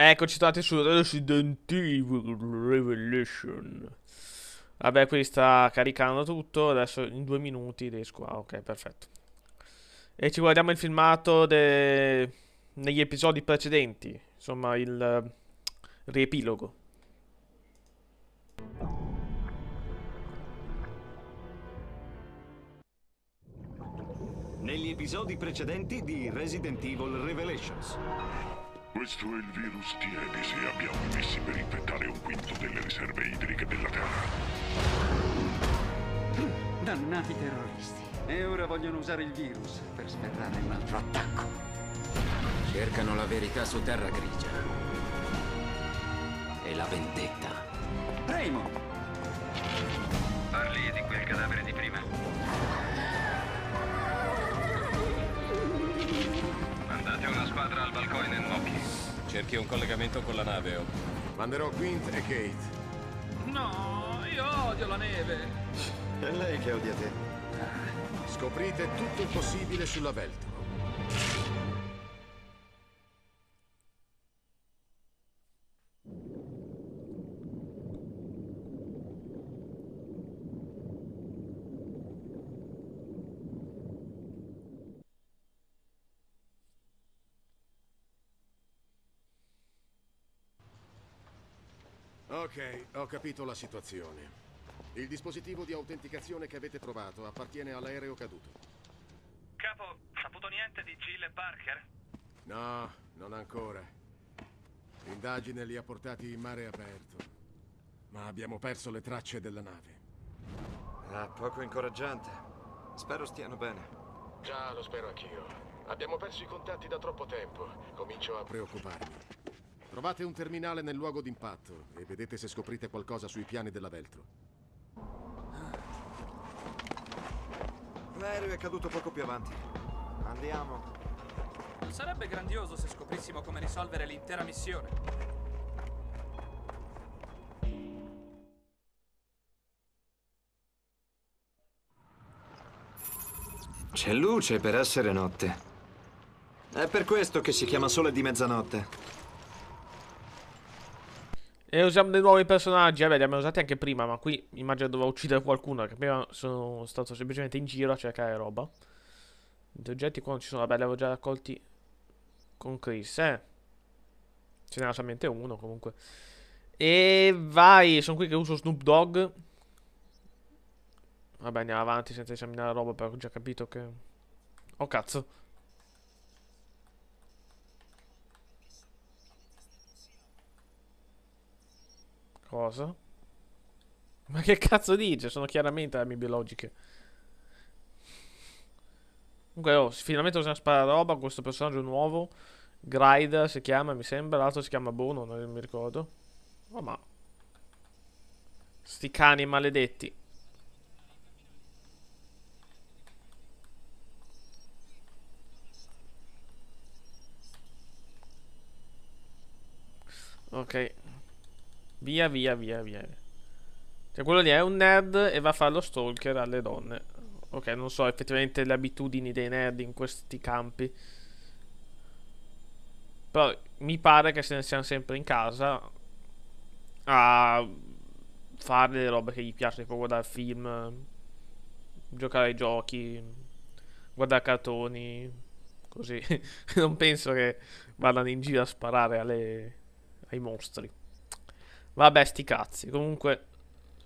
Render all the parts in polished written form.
Eccoci tornati su Resident Evil Revelations. Vabbè, qui sta caricando tutto. Adesso in 2 minuti riesco a... ok, perfetto. E ci guardiamo il filmato negli episodi precedenti. Insomma, il riepilogo. Negli episodi precedenti di Resident Evil Revelations. Questo è il virus di Ebis e abbiamo emessi per infettare 1/5 delle riserve idriche della Terra. Dannati terroristi. E ora vogliono usare il virus per sferrare un altro attacco. Cercano la verità su Terra Grigia. E la vendetta. Raymond! Parli di quel cadavere di prima? Mandate una squadra al balcone e nocchi. Cerchi un collegamento con la nave, oh. Manderò Quint e Kate. No, io odio la neve. È lei che odia te. Scoprite tutto il possibile sulla Veltro. Ok, ho capito la situazione. Il dispositivo di autenticazione che avete trovato appartiene all'aereo caduto. Capo, saputo niente di Jill e Parker? No, non ancora. L'indagine li ha portati in mare aperto, ma abbiamo perso le tracce della nave. Ah, poco incoraggiante. Spero stiano bene. Già, lo spero anch'io. Abbiamo perso i contatti da troppo tempo. Comincio a preoccuparmi. Trovate un terminale nel luogo d'impatto e vedete se scoprite qualcosa sui piani della Veltro. L'aereo è caduto poco più avanti. Andiamo. Non sarebbe grandioso se scoprissimo come risolvere l'intera missione? C'è luce per essere notte. È per questo che si chiama Sole di Mezzanotte. E usiamo dei nuovi personaggi. Vabbè, li abbiamo usati anche prima, ma qui immagino doveva uccidere qualcuno, perché prima sono stato semplicemente in giro a cercare roba. Gli oggetti qua non ci sono. Vabbè, li avevo già raccolti con Chris, eh. Ce n'era solamente uno, comunque. E vai, sono qui che uso Snoop Dogg. Vabbè, andiamo avanti senza esaminare la roba, perché ho già capito che... oh, cazzo. Cosa? Ma che cazzo dice? Sono chiaramente armi biologiche. Comunque, oh, finalmente usiamo spararoba con questo personaggio nuovo. Grinder si chiama, mi sembra. L'altro si chiama Bono, non mi ricordo. Oh, ma... sti cani maledetti. Ok. Via, via, via, via. Cioè, quello lì è un nerd e va a fare lo stalker alle donne. Ok, non so effettivamente le abitudini dei nerd in questi campi. Però mi pare che se ne siano sempre in casa a fare le robe che gli piacciono, tipo guardare film, giocare ai giochi, guardare cartoni, così. Non penso che vadano in giro a sparare ai mostri. Vabbè, sti cazzi. Comunque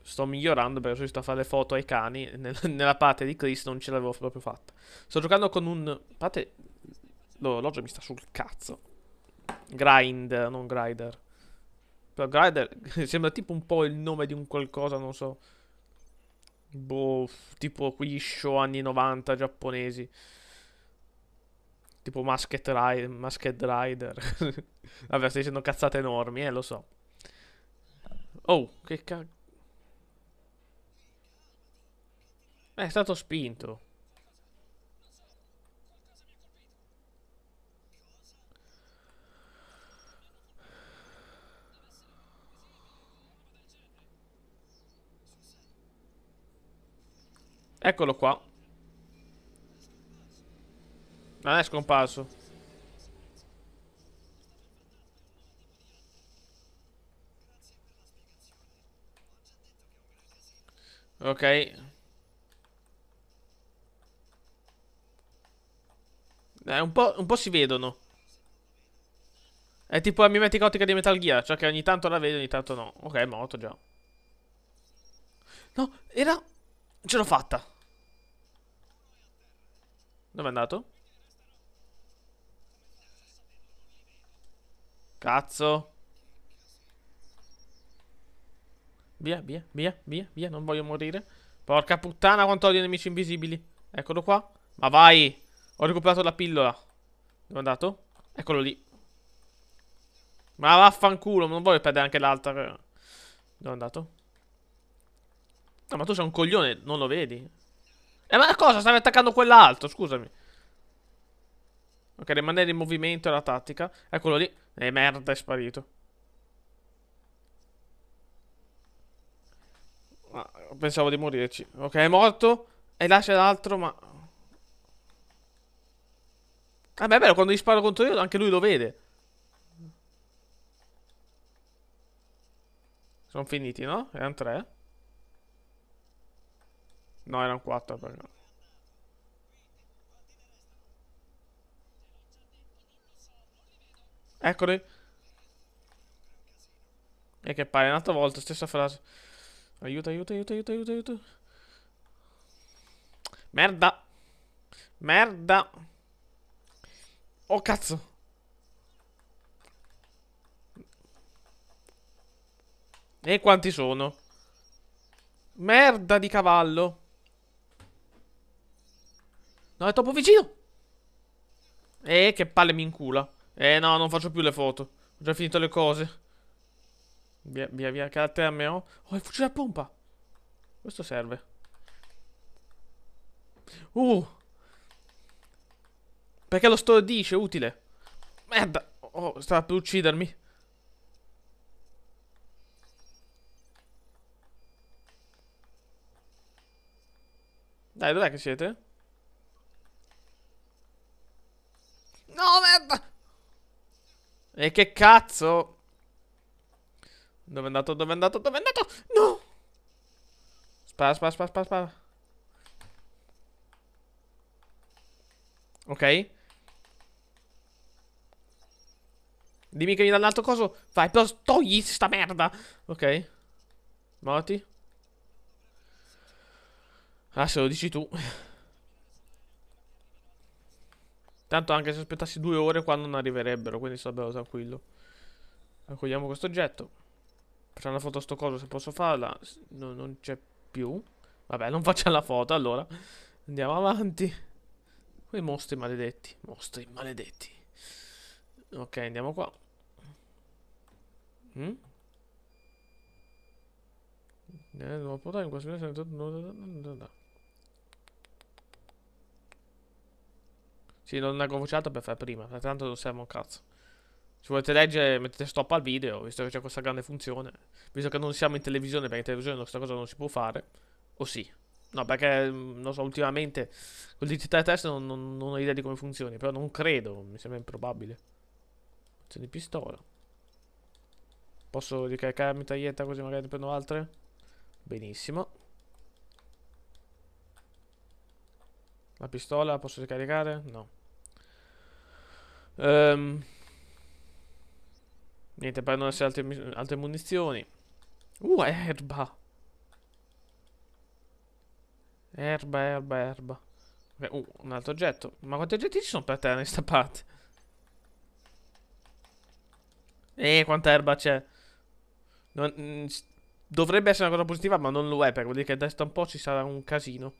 sto migliorando, perché sono riuscito a fare le foto ai cani. Nella parte di Chris non ce l'avevo proprio fatta. Sto giocando con un... parte... l'orologio mi sta sul cazzo. Grinder, non Grinder. Però Grinder sembra tipo un po' il nome di un qualcosa, non so. Boh, tipo quegli show anni 90 giapponesi. Tipo Masked Rider. Vabbè, sto dicendo cazzate enormi, lo so. Oh, che cazzo. È stato spinto. Eccolo qua. Non è scomparso. Ok. Un po' si vedono. È tipo la mimetica ottica di Metal Gear, cioè che ogni tanto la vedo, ogni tanto no. Ok, è morto già. No, era... ce l'ho fatta. Dove è andato? Cazzo. Via, via, via, via, via, non voglio morire. Porca puttana, quanto odio i nemici invisibili. Eccolo qua. Ma vai. Ho recuperato la pillola. Dove è andato? Eccolo lì. Ma vaffanculo, non voglio perdere anche l'altra. Dove è andato? No, ma tu sei un coglione, non lo vedi? Ma cosa? Stavi attaccando quell'altro, scusami. Ok, rimanere in movimento è la tattica. Eccolo lì. Merda, è sparito. Ah, pensavo di morirci. Ok, è morto. E là c'è l'altro, ma... vabbè, è vero, quando gli sparo contro io anche lui lo vede. Sono finiti, no? Erano tre. No, erano quattro. Perché... eccoli. E che pare, un'altra volta, stessa frase. Aiuto, aiuto, aiuto, aiuto, aiuto, aiuto. Merda. Merda. Oh, cazzo. E quanti sono? Merda di cavallo. No, è troppo vicino. Che palle mi incula. No, non faccio più le foto. Ho già finito le cose. Via, via, via. Carattere MO. Oh, il fucile a pompa. Questo serve. Perché lo stordisce, è utile. Merda. Oh, stava per uccidermi. Dai, dov'è che siete? No, merda. E che cazzo? Dove è andato? Dove è andato? Dove è andato? No! Spara, spara, spara, spara, spara. Ok. Dimmi che mi dà l'altro coso. Vai, però togli sta merda. Ok. Morti. Ah, se lo dici tu. Tanto anche se aspettassi 2 ore qua non arriverebbero, quindi sto bello tranquillo. Raccogliamo questo oggetto. Facciamo una foto a sto coso se posso farla. No, non c'è più. Vabbè, non facciamo la foto allora. Andiamo avanti. Quei mostri maledetti. Mostri maledetti. Ok, andiamo qua. Devo portare in questo senso. Sì, non l'ho vociata per fare prima, tanto non serve un cazzo. Se volete leggere mettete stop al video, visto che c'è questa grande funzione. Visto che non siamo in televisione, perché in televisione questa cosa non si può fare. O sì. No, perché, non so, ultimamente con l'identità di testa non ho idea di come funzioni. Però non credo, mi sembra improbabile. Azione di pistola. Posso ricaricare la mitraglietta così magari ne prendo altre? Benissimo. La pistola posso ricaricare? No. Niente, per non essere altre munizioni. Erba. Erba, erba, erba. Beh, un altro oggetto. Ma quanti oggetti ci sono per terra in sta parte? Quanta erba c'è. Dovrebbe essere una cosa positiva, ma non lo è, perché vuol dire che da un po' ci sarà un casino.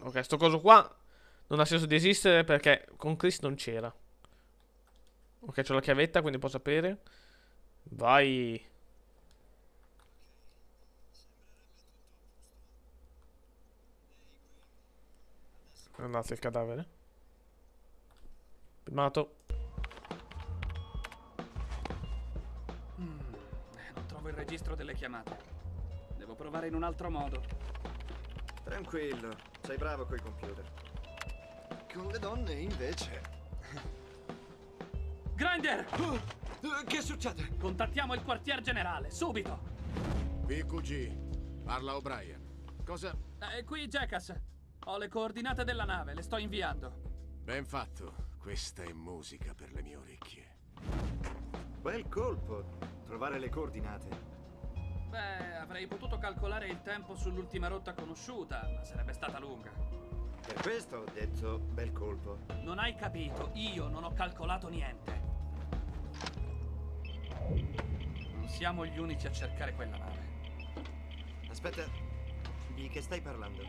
Ok, sto coso qua non ha senso di esistere perché con Chris non c'era. Ok, c'ho la chiavetta, quindi posso aprire. Vai. È andato il cadavere. Primato. Non trovo il registro delle chiamate. Devo provare in un altro modo. Tranquillo, sei bravo coi computer. Con le donne invece. Grinder! Che succede? Contattiamo il quartier generale, subito! BQG, Parla O'Brien. Cosa... qui Jacas. Ho le coordinate della nave, le sto inviando. Ben fatto. Questa è musica per le mie orecchie. Bel colpo, trovare le coordinate. Beh, avrei potuto calcolare il tempo sull'ultima rotta conosciuta, ma sarebbe stata lunga. Per questo ho detto bel colpo. Non hai capito, io non ho calcolato niente. Non siamo gli unici a cercare quella nave. Aspetta, di che stai parlando?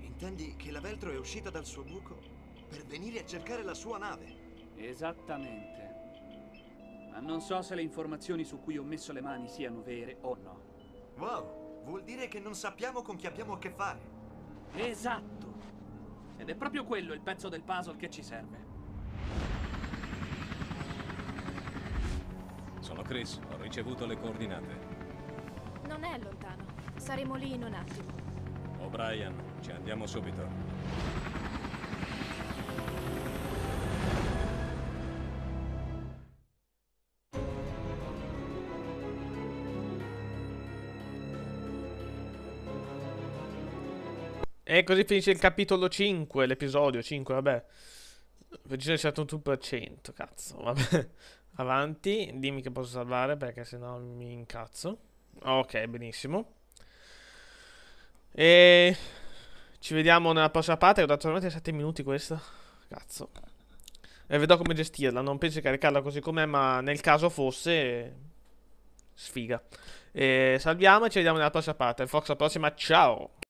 Intendi che la Veltro è uscita dal suo buco per venire a cercare la sua nave? Esattamente. Ma non so se le informazioni su cui ho messo le mani siano vere o no. Wow, vuol dire che non sappiamo con chi abbiamo a che fare. Esatto. Ed è proprio quello il pezzo del puzzle che ci serve. Sono Chris, ho ricevuto le coordinate. Non è lontano, saremo lì in un attimo. O'Brien, ci andiamo subito. E così finisce il capitolo 5, l'episodio 5, vabbè. Vegeta è stato un 2%, cazzo, vabbè. Avanti, dimmi che posso salvare perché sennò mi incazzo. Ok, benissimo. E ci vediamo nella prossima parte, ho dato solamente 7 minuti questa. Cazzo. E vedrò come gestirla, non penso di caricarla così com'è, ma nel caso fosse... sfiga. E salviamo e ci vediamo nella prossima parte. Fox alla prossima, ciao!